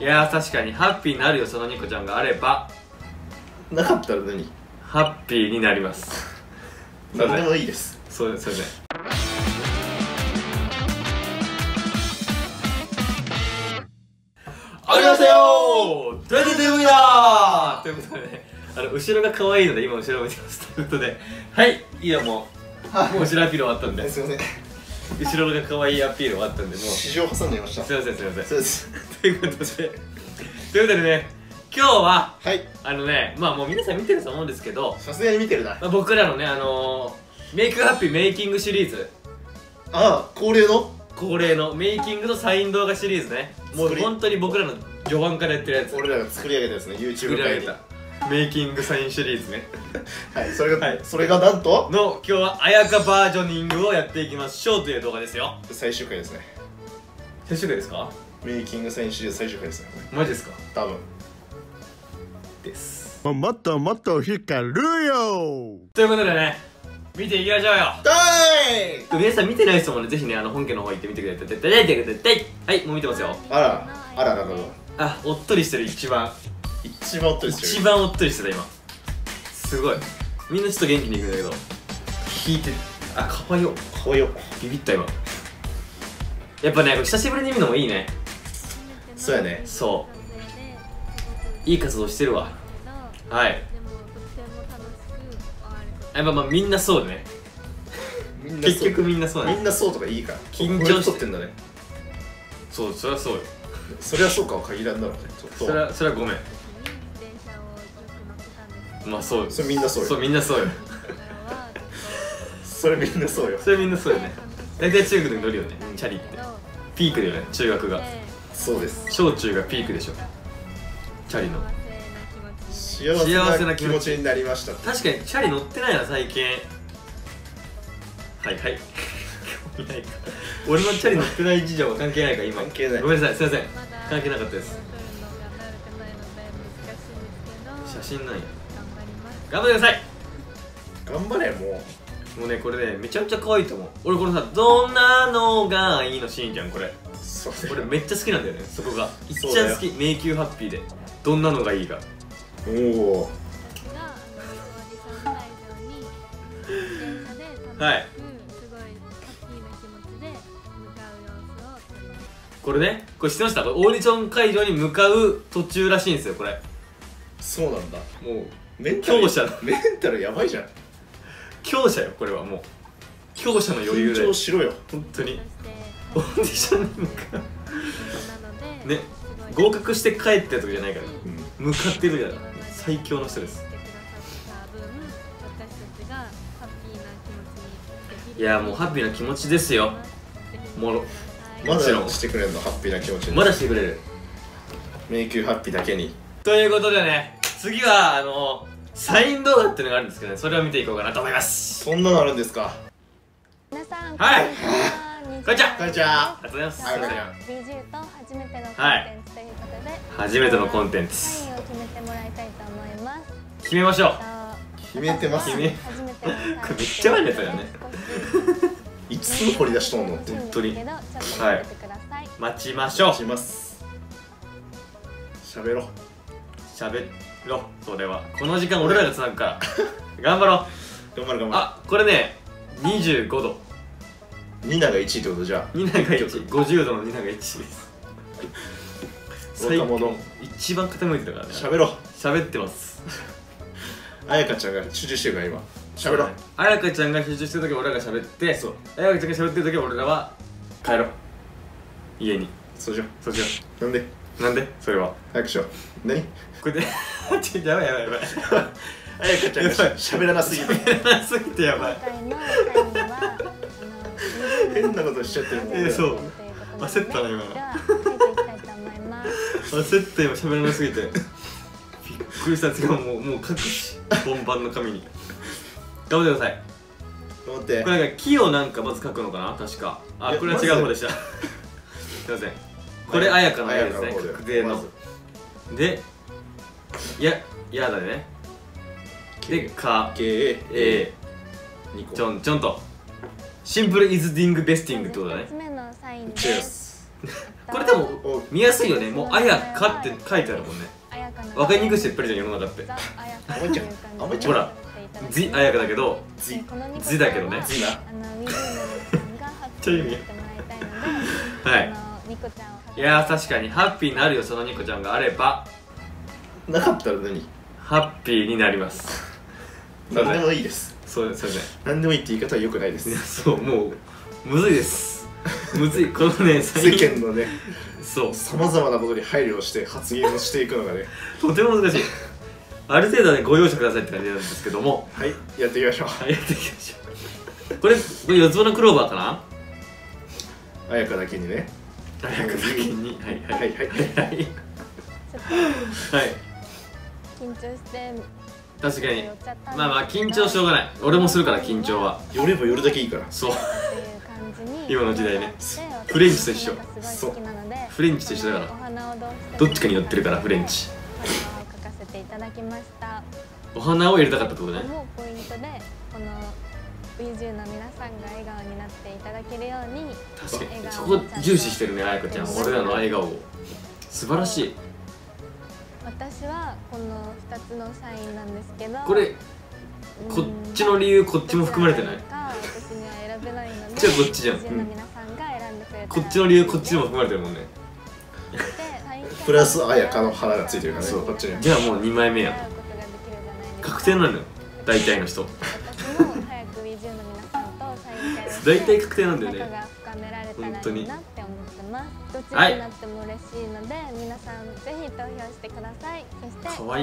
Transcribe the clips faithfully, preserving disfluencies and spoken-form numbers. いやー確かにハッピーになるよ、そのニコちゃんがあれば。なかったら何？ハッピーになります。それでもいいです。そうですよね。ありがとうございます。トゥエンティートゥーだーということでね、あの後ろが可愛いので今後ろを見てます。ということで、はい、いやもうもう後ろアピール終わったんで、すいません、後ろが可愛いアピール終わったんで、もう市場挟んでみました。すいませんすいません。そうです。ということでということでね、今日は、はい、あのね、まあもう皆さん見てると思うんですけど、さすがに見てるな、まあ、僕らのね、あのー、メイクハッピーメイキングシリーズ、ああ恒例の恒例のメイキングとサイン動画シリーズね、もう本当に僕らの序盤からやってるやつ、俺らが作り上げたやつね、 YouTube 界にメイキングサインシリーズね。はい、それが、はい、それがなんとの今日は綾香バージョニングをやっていきましょうという動画ですよ。最終回ですね。最終回ですか？メイキングサインシリーズ最終回ですね。マジですか？多分です。もっともっと光るよ。ということでね、見ていきましょうよ。はい。皆さん見てない人もね、ぜひね、あの本家の方行ってみてください。絶対出てください。はい、もう見てますよ。あら、あらなるほど。あ、おっとりしてる一番。一番おっとりしてる。一番おっとりしてた今。すごい。みんなちょっと元気にいくんだけど、引いて、あ、かわいよ。かわいよ。ビビった今。やっぱね、久しぶりに見るのもいいね。そうやね。そう。いい活動してるわ。はい、やっぱまあみんなそうね。結局みんなそうね。みんなそうとかいいから緊張しとってんだね。そう、そりゃそうよ。そりゃそうかは限らんだろうね。そりゃそりゃごめん。まあそうよ、それみんなそうよ。そうみんなそうよ。それみんなそうよ。それみんなそうよね。大体中学で乗るよね、チャリって。ピークだよね、中学が。そうです、小中がピークでしょ。チャリの幸せな気持ちになりました。確かにチャリ乗ってないな最近。はいはい。俺のチャリ乗ってない事情は関係ないか今。関係ない。ごめんなさい、すいません、関係なかったです。写真ない。頑張ってください。頑張れよ。もうもうね、これねめちゃめちゃ可愛いと思う俺。このさ、どんなのがいいのシーンじゃんこれ。俺めっちゃ好きなんだよね、そこが。いっちゃん好き、迷宮ハッピーでどんなのがいいか。おおはい、これね、これ知ってました？これオーディション会場に向かう途中らしいんですよこれ。そうなんだ。もうメンタル強者だ。メンタルやばいじゃん。強者よこれは。もう強者の余裕で緊張しろよ本当に。オーディションに向かうね、合格して帰ってる時じゃないから、うん、向かってる時だから。最強の人です。いやーもうハッピーな気持ちですよ。もろまだしてくれるの、ハッピーな気持ちまだしてくれる。迷宮ハッピーだけに。ということでね、次はあのサイン動画っていうのがあるんですけどね、それを見ていこうかなと思います。そんなのあるんですか。皆さんはい、こんにちは。こんにちは。ありがとうございます。ビージーユーと初めてのコンテンツということで、初めてのコンテンツサインを決めてもらいたいと思います。決めましょう。決めてますね。これめっちゃ悪いやつだよね。いつ掘り出しとんの本当に。はい。待ちましょう。待ちます。喋ろう。喋ろう。それはこの時間俺らがつなぐから。頑張ろう。頑張る頑張る。あ、これね、にじゅうごど。ニナがいちいってことじゃあ。ニナがいち、ごじゅうどのニナがいちです。最近一番傾いてたからね。喋ろう。喋ってます。あやかちゃんが集中してるから今。喋ろう。あやかちゃんが集中してる時俺らが喋って、そう、あやかちゃんが喋ってる時俺らは帰ろう、家に。そうしようそうしよう。なんでなんでそれは早くしよう。何これでちょっとやばいやばいやばい。あやかちゃんが喋らなすぎて喋らなすぎてやばい。変なことしちゃってるもんね。そう焦ったな今。焦った今、喋らなすぎてびっくりした。つがもうもう書くし、本番の紙に。頑張ってください。頑張って。これなんか木をなんかまず書くのかな確か。あ、これは違う方でした。すいません。これ綾香の絵ですね、確定の。で、いややだね。でかけえちょんちょんと。シンプルイズディングベスティングってことだね。みっつめのサインです。これでも見やすいよね。もう「あやか」って書いてあるもんね。わかりにくいし、やっぱりじゃん、世の中って。あまいちゃん、あまいちゃん、ほら「じ」あやかだけど「じ」だけどね、「じ」なちょい意味はい。いやー、確かにハッピーになるよ、そのニコちゃんがあれば。なかったら何？ハッピーになります。何でもいいです。そうですよね。何でもいいって言い方は良くないですね。そう、もうむずいです。むずい、このね、世間のね、そうさまざまなことに配慮をして発言をしていくのがね、とても難しい。ある程度はね、ご容赦くださいって感じなんですけども、はい、やっていきましょう。はい、やっていきましょう。これ四つ葉のクローバーかな。あやかだけにね。あやかだけに。はいはいはいはいはい。緊張して。確かに。まあまあ緊張しょうがない。俺もするから緊張は。寄れば寄るだけいいから。そう。今の時代ね。フレンチと一緒。そう。フレンチと一緒だから。どっちかに寄ってるからフレンチ。書かせていただきました。お花を入れたかったってことね。ポイントでこの。ウィズユーの皆さんが笑顔になっていただけるように。確かにそこ重視してるね、あやかちゃん。俺らの笑顔素晴らしい。私はこのふたつのサインなんですけど、これこっちの理由こっちも含まれてない？私には選べないので、じゃあこっちじゃん。こっちの理由こっちも含まれてるもんね。プラスあやかの腹がついてるからね、こっちに。じゃあもうにまいめやん。確定なんだよ、大体の人。大体確定なんだよね。本当に。はい。可愛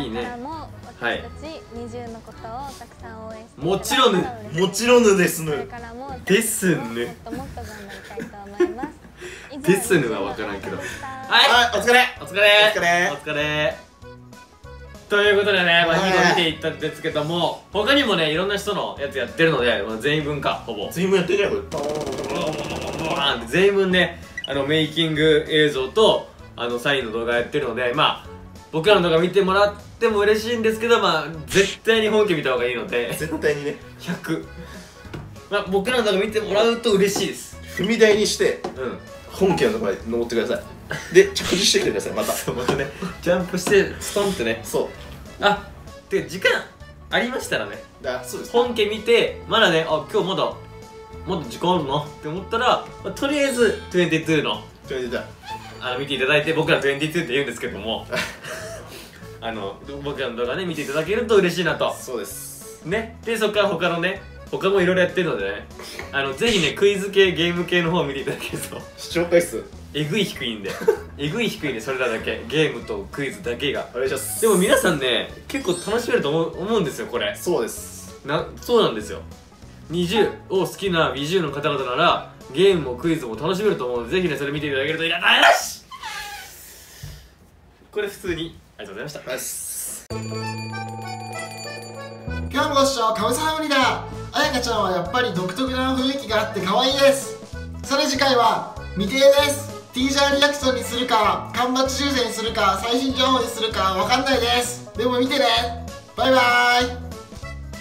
いね。はい。もちろん、もちろんですぬ。ですぬ。ですぬはわからんけど。はい、お疲れ、お疲れ、お疲れ。ということでね、まあにこ見ていったんですけども、他にもね、いろんな人のやつやってるので、全員分か、ほぼ全員分やってるね、これ。全員分ね、あのメイキング映像とあのサインの動画やってるので、まあ僕らの動画見てもらっても嬉しいんですけど、まあ絶対に本家見た方がいいので、絶対にね、ひゃく、まあ、僕らの動画見てもらうと嬉しいです。踏み台にして、うん、本家のところまで登ってください。で、着地してきてください、また。そう、またね、ジャンプして、ストンってね。そう。あ、で、時間ありましたらね。あ、そうです。本家見て、まだね、あ、今日まだ、まだ時間あるなって思ったら、まあ、とりあえず、トゥエンティーツーの、あの、見ていただいて、僕らトゥエンティーツーって言うんですけども、あの、僕らの動画ね、見ていただけると嬉しいなと。そうです。ね。で、そこから他のね、他もいろいろやってるのでね、あの、ぜひね、クイズ系、ゲーム系の方を見ていただけると。視聴回数えぐい低いんで、えぐい低いんで、それらだけ、ゲームとクイズだけが。お願いします。でも皆さんね、結構楽しめると思う、思うんですよ、これ。そうです。な、そうなんですよ。にじゅうを好きなウィズユーの方々ならゲームもクイズも楽しめると思うので、ぜひね、それ見ていただけるといいな。あらし、これ普通にありがとうございました。今日もご視聴かぶさはむりだ。あやかちゃんはやっぱり独特な雰囲気があって可愛いです。それ次回は未定です。ティージャーリアクションにするか、缶バッチ修正にするか、最新情報にするかわかんないです。でも見てね。バイバーイ。